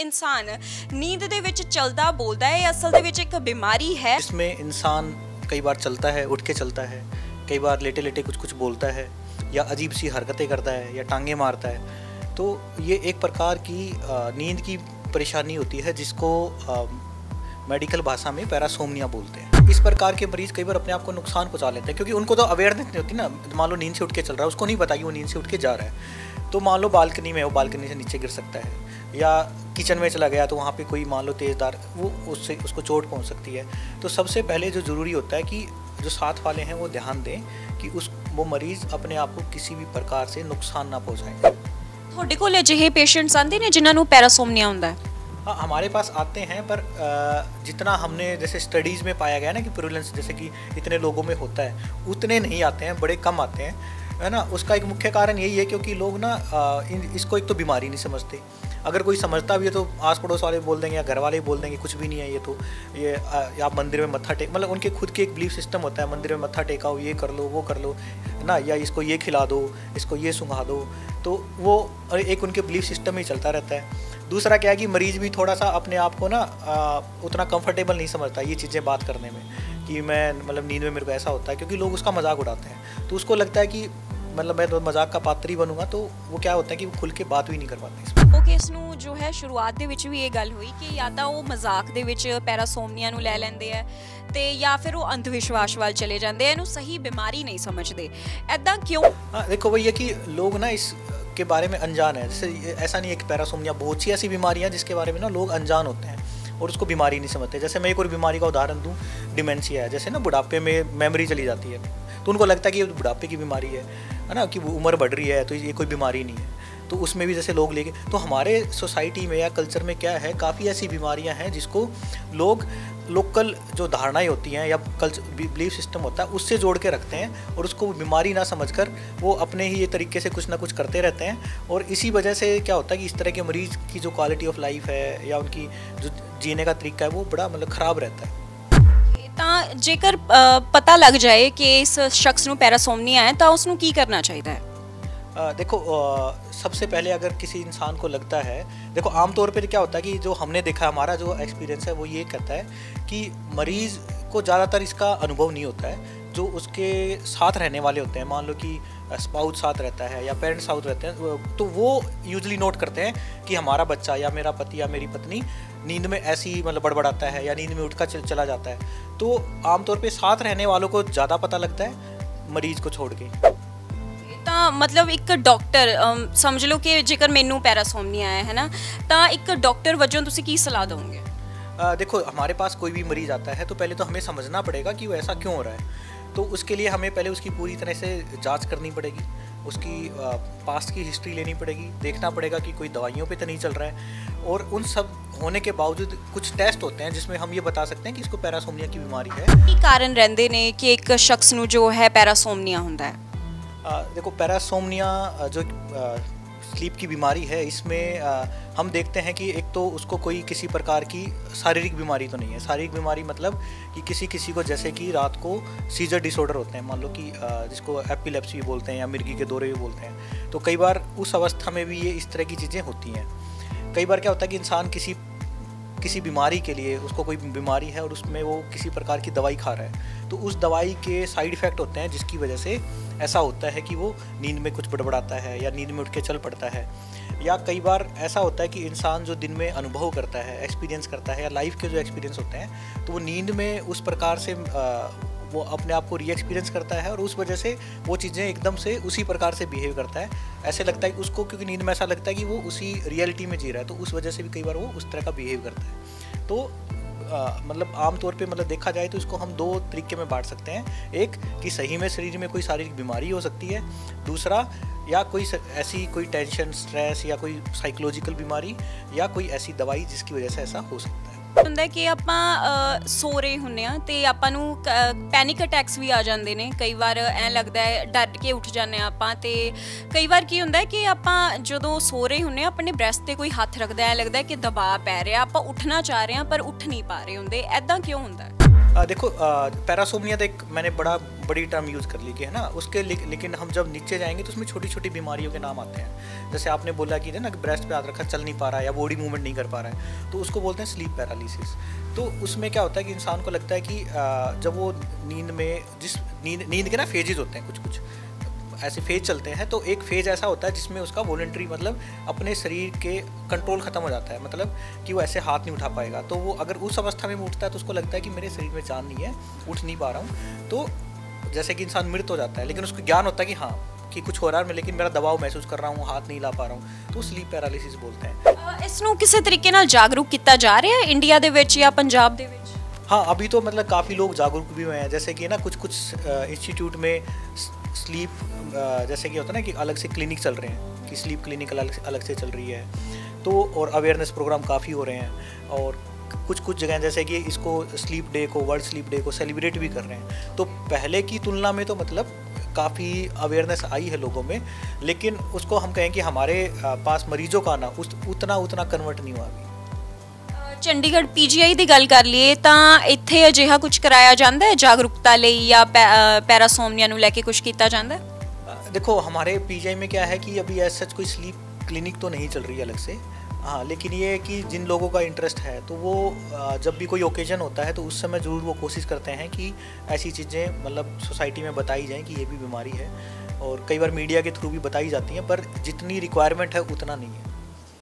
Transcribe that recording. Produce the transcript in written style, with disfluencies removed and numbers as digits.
इंसान नींद दे विच चलदा बोलदा है असल दे विच एक बीमारी है इसमें इंसान कई बार चलता है, उठ के चलता है, कई बार लेटे लेटे कुछ कुछ बोलता है या अजीब सी हरकतें करता है या टांगे मारता है। तो ये एक प्रकार की नींद की परेशानी होती है जिसको मेडिकल भाषा में पैरासोम्निया बोलते हैं। इस प्रकार के मरीज़ कई बार अपने आप को नुकसान पहुँचा लेते हैं क्योंकि उनको तो अवेयरनेस नहीं होती ना। मान लो नींद से उठ के चल रहा है, उसको नहीं पता कि वो नींद से उठ के जा रहा है। तो मान लो बालकनी में, वो बालकनी से नीचे गिर सकता है या किचन में चला गया तो वहाँ पे कोई मान लो तेज़दार वो उससे उसको चोट पहुँच सकती है। तो सबसे पहले जो ज़रूरी होता है कि जो साथ वाले हैं वो ध्यान दें कि वो मरीज़ अपने आप को किसी भी प्रकार से नुकसान ना पहुँचाएँ। थोड़े को अजिहे पेशेंट्स आते हैं जिन्होंने पैरासोम्निया होता है? हाँ, हमारे पास आते हैं, पर जितना हमने जैसे स्टडीज़ में पाया गया ना कि प्रिवेलेंस जैसे कि इतने लोगों में होता है, उतने नहीं आते हैं, बड़े कम आते हैं, है ना। उसका एक मुख्य कारण यही है क्योंकि लोग ना इसको एक तो बीमारी नहीं समझते। अगर कोई समझता भी है तो आस पड़ोस वाले बोल देंगे या घर वाले बोल देंगे कुछ भी नहीं है ये, तो ये आप मंदिर में मत्था टेक, मतलब उनके खुद के एक बिलीफ सिस्टम होता है, मंदिर में मत्था टेकाओ, ये कर लो, वो कर लो, है ना, या इसको ये खिला दो, इसको ये सुंघा दो। तो वो एक उनके बिलीफ सिस्टम ही चलता रहता है। दूसरा क्या है कि मरीज़ भी थोड़ा सा अपने आप को ना उतना कंफर्टेबल नहीं समझता ये चीज़ें बात करने में कि मैं मतलब नींद में मेरे को ऐसा होता है, क्योंकि लोग उसका मजाक उड़ाते हैं। तो उसको लगता है कि मतलब मैं तो मजाक का पात्र ही बनूंगा, तो वो क्या होता है कि वो खुल के बात भी नहीं कर पाते। ओके, इस जो है शुरुआत दे विच भी ये गल हुई कि या तो वो मजाक दे विच पैरासोम्निया नूं लै लैंदे आ ते या फिर वो अंधविश्वास वाल चले जाते हैं, इनू सही बीमारी नहीं समझते। ऐदा क्यों? हाँ देखो भैया कि लोग ना इस के बारे में अनजान है। जैसे ऐसा नहीं है कि पैरासोम्निया, बहुत सी ऐसी बीमारियां जिसके बारे में ना लोग अनजान होते हैं और उसको बीमारी नहीं समझते। जैसे मैं एक और बीमारी का उदाहरण दूं, डिमेंशिया है। जैसे ना बुढ़ापे में मेमोरी चली जाती है तो उनको लगता है कि ये बुढ़ापे की बीमारी है ना, कि उम्र बढ़ रही है तो ये कोई बीमारी नहीं है। तो उसमें भी जैसे लोग लेके, तो हमारे सोसाइटी में या कल्चर में क्या है, काफ़ी ऐसी बीमारियाँ हैं जिसको लोग लोकल जो धारणाएँ होती हैं या कल्चर बिलीफ सिस्टम होता है उससे जोड़ के रखते हैं और उसको बीमारी ना समझकर वो अपने ही ये तरीके से कुछ ना कुछ करते रहते हैं। और इसी वजह से क्या होता है कि इस तरह के मरीज़ की जो क्वालिटी ऑफ लाइफ है या उनकी जो जीने का तरीका है वो बड़ा मतलब ख़राब रहता है। तो जेकर पता लग जाए कि इस शख्स को पैरासोम्निया है तो उसको की करना चाहिए? देखो सबसे पहले अगर किसी इंसान को लगता है, देखो आमतौर पे क्या होता है कि जो हमने देखा, हमारा जो एक्सपीरियंस है वो ये कहता है कि मरीज़ को ज़्यादातर इसका अनुभव नहीं होता है। जो उसके साथ रहने वाले होते हैं, मान लो कि स्पाउस साथ रहता है या पेरेंट्स साथ रहते हैं, तो वो यूजली नोट करते हैं कि हमारा बच्चा या मेरा पति या मेरी पत्नी नींद में ऐसी मतलब बड़बड़ाता है या नींद में उठ कर चला जाता है। तो आमतौर पर साथ रहने वालों को ज़्यादा पता लगता है मरीज़ को छोड़ के। मतलब एक डॉक्टर समझ लो कि जेकर मैनू पैरासोम्निया है ना, तो एक डॉक्टर वजों तुसीं की सलाह दोगे? देखो हमारे पास कोई भी मरीज़ आता है तो पहले तो हमें समझना पड़ेगा कि वो ऐसा क्यों हो रहा है। तो उसके लिए हमें पहले उसकी पूरी तरह से जांच करनी पड़ेगी, उसकी पास्ट की हिस्ट्री लेनी पड़ेगी, देखना पड़ेगा कि कोई दवाइयों पे तो नहीं चल रहा है। और उन सब होने के बावजूद कुछ टेस्ट होते हैं जिसमें हम ये बता सकते हैं कि इसको पैरासोम्निया की बीमारी है। की कारण रहते ने कि एक शख्स को जो है पैरासोम्निया होता है? देखो पैरासोम्निया जो स्लीप की बीमारी है, इसमें हम देखते हैं कि एक तो उसको कोई किसी प्रकार की शारीरिक बीमारी तो नहीं है। शारीरिक बीमारी मतलब कि किसी को जैसे कि रात को सीजर डिसऑर्डर होते हैं, मान लो कि जिसको एपिलेप्स भी बोलते हैं या मिर्गी के दौरे भी बोलते हैं, तो कई बार उस अवस्था में भी ये इस तरह की चीज़ें होती हैं। कई बार क्या होता है कि इंसान किसी बीमारी के लिए, उसको कोई बीमारी है और उसमें वो किसी प्रकार की दवाई खा रहा है, तो उस दवाई के साइड इफ़ेक्ट होते हैं जिसकी वजह से ऐसा होता है कि वो नींद में कुछ बड़बड़ाता है या नींद में उठ के चल पड़ता है। या कई बार ऐसा होता है कि इंसान जो दिन में अनुभव करता है, एक्सपीरियंस करता है या लाइफ के जो एक्सपीरियंस होते हैं, तो वो नींद में उस प्रकार से वो अपने आप को री एक्सपीरियंस करता है और उस वजह से वो चीज़ें एकदम से उसी प्रकार से बिहेव करता है। ऐसे लगता है कि उसको, क्योंकि नींद में ऐसा लगता है कि वो उसी रियलिटी में जी रहा है, तो उस वजह से भी कई बार वो उस तरह का बिहेव करता है। तो मतलब आमतौर पे मतलब देखा जाए तो इसको हम दो तरीके में बांट सकते हैं, एक कि सही में शरीर में कोई शारीरिक बीमारी हो सकती है, दूसरा या कोई ऐसी कोई टेंशन, स्ट्रेस या कोई साइकोलॉजिकल बीमारी या कोई ऐसी दवाई जिसकी वजह से ऐसा हो सकता है। ਹੁੰਦਾ कि ਆਪਾਂ ਸੋ ਰਹੇ ਹੁੰਨੇ ਆ ਤੇ ਆਪਾਂ ਨੂੰ ਪੈਨਿਕ ਅਟੈਕਸ ਵੀ ਆ ਜਾਂਦੇ ਨੇ, ਕਈ ਵਾਰ ਐ ਲੱਗਦਾ ਹੈ ਡਰ ਕੇ ਉੱਠ ਜਾਂਦੇ ਆ ਆਪਾਂ। ਤੇ ਕਈ ਵਾਰ ਕੀ ਹੁੰਦਾ ਕਿ ਆਪਾਂ ਜਦੋਂ ਸੋ ਰਹੇ ਹੁੰਨੇ ਆ ਆਪਣੇ ਬ੍ਰੈਸਟ ਤੇ ਕੋਈ ਹੱਥ ਰੱਖਦਾ ਐ ਲੱਗਦਾ ਕਿ ਦਬਾਅ ਪੈ ਰਿਹਾ, ਆਪਾਂ ਉੱਠਣਾ ਚਾਹ ਰਹੇ ਆ ਪਰ ਉੱਠ ਨਹੀਂ ਪਾ ਰਹੇ ਹੁੰਦੇ। ਐਦਾਂ ਕਿਉਂ ਹੁੰਦਾ? देखो पैरासोम्निया तो एक मैंने बड़ी टर्म यूज़ कर ली है ना उसके, लेकिन हम जब नीचे जाएंगे तो उसमें छोटी छोटी बीमारियों के नाम आते हैं। जैसे आपने बोला कि ना कि ब्रेस्ट पे हाथ रखा चल नहीं पा रहा है या बॉडी मूवमेंट नहीं कर पा रहा है, तो उसको बोलते हैं स्लीप पैरालिसिस। तो उसमें क्या होता है कि इंसान को लगता है कि जब वो नींद में नींद के ना फेजेज होते हैं, कुछ कुछ ऐसे फेज चलते हैं। तो एक फेज ऐसा होता है जिसमें उसका वॉलंटरी मतलब अपने शरीर के कंट्रोल खत्म हो जाता है, मतलब कि वो ऐसे हाथ नहीं उठा पाएगा। तो वो अगर उस अवस्था में उठता है तो उसको लगता है कि मेरे शरीर में जान नहीं है, उठ नहीं पा रहा हूँ। तो जैसे कि इंसान मृत हो जाता है, लेकिन उसको ज्ञान होता है कि हाँ कि कुछ हो रहा है, लेकिन मेरा दबाव महसूस कर रहा हूँ, हाथ नहीं ला पा रहा हूँ, तो स्लीप पैरालिसिस बोलते हैं। इसनों किसी तरीके नाल जागरूक किया जा रहा है इंडिया दे विच या पंजाब दे विच? हाँ, अभी तो मतलब काफ़ी लोग जागरूक भी हुए हैं। जैसे कि ना कुछ कुछ इंस्टीट्यूट में स्लीप जैसे कि होता है ना कि अलग से क्लिनिक चल रहे हैं कि स्लीप क्लिनिक अलग से चल रही है। तो और अवेयरनेस प्रोग्राम काफ़ी हो रहे हैं और कुछ कुछ जगह जैसे कि इसको स्लीप डे को, वर्ल्ड स्लीप डे को सेलिब्रेट भी कर रहे हैं। तो पहले की तुलना में तो मतलब काफ़ी अवेयरनेस आई है लोगों में, लेकिन उसको हम कहें कि हमारे पास मरीजों का आना उतना कन्वर्ट नहीं हुआ अभी। चंडीगढ़ पीजीआई की गल कर लिए तो इत्थे अजिहा कुछ कराया जाता है जागरूकता लई या पैरासोम्निया नूं लैके कुछ कीता जांदा है? देखो हमारे पीजीआई में क्या है कि अभी ऐसा कोई स्लीप क्लिनिक तो नहीं चल रही अलग से, हाँ, लेकिन ये है कि जिन लोगों का इंटरेस्ट है तो वो जब भी कोई ओकेजन होता है तो उस समय ज़रूर वो कोशिश करते हैं कि ऐसी चीज़ें मतलब सोसाइटी में बताई जाएं कि ये भी बीमारी है। और कई बार मीडिया के थ्रू भी बताई जाती हैं, पर जितनी रिक्वायरमेंट है उतना नहीं है।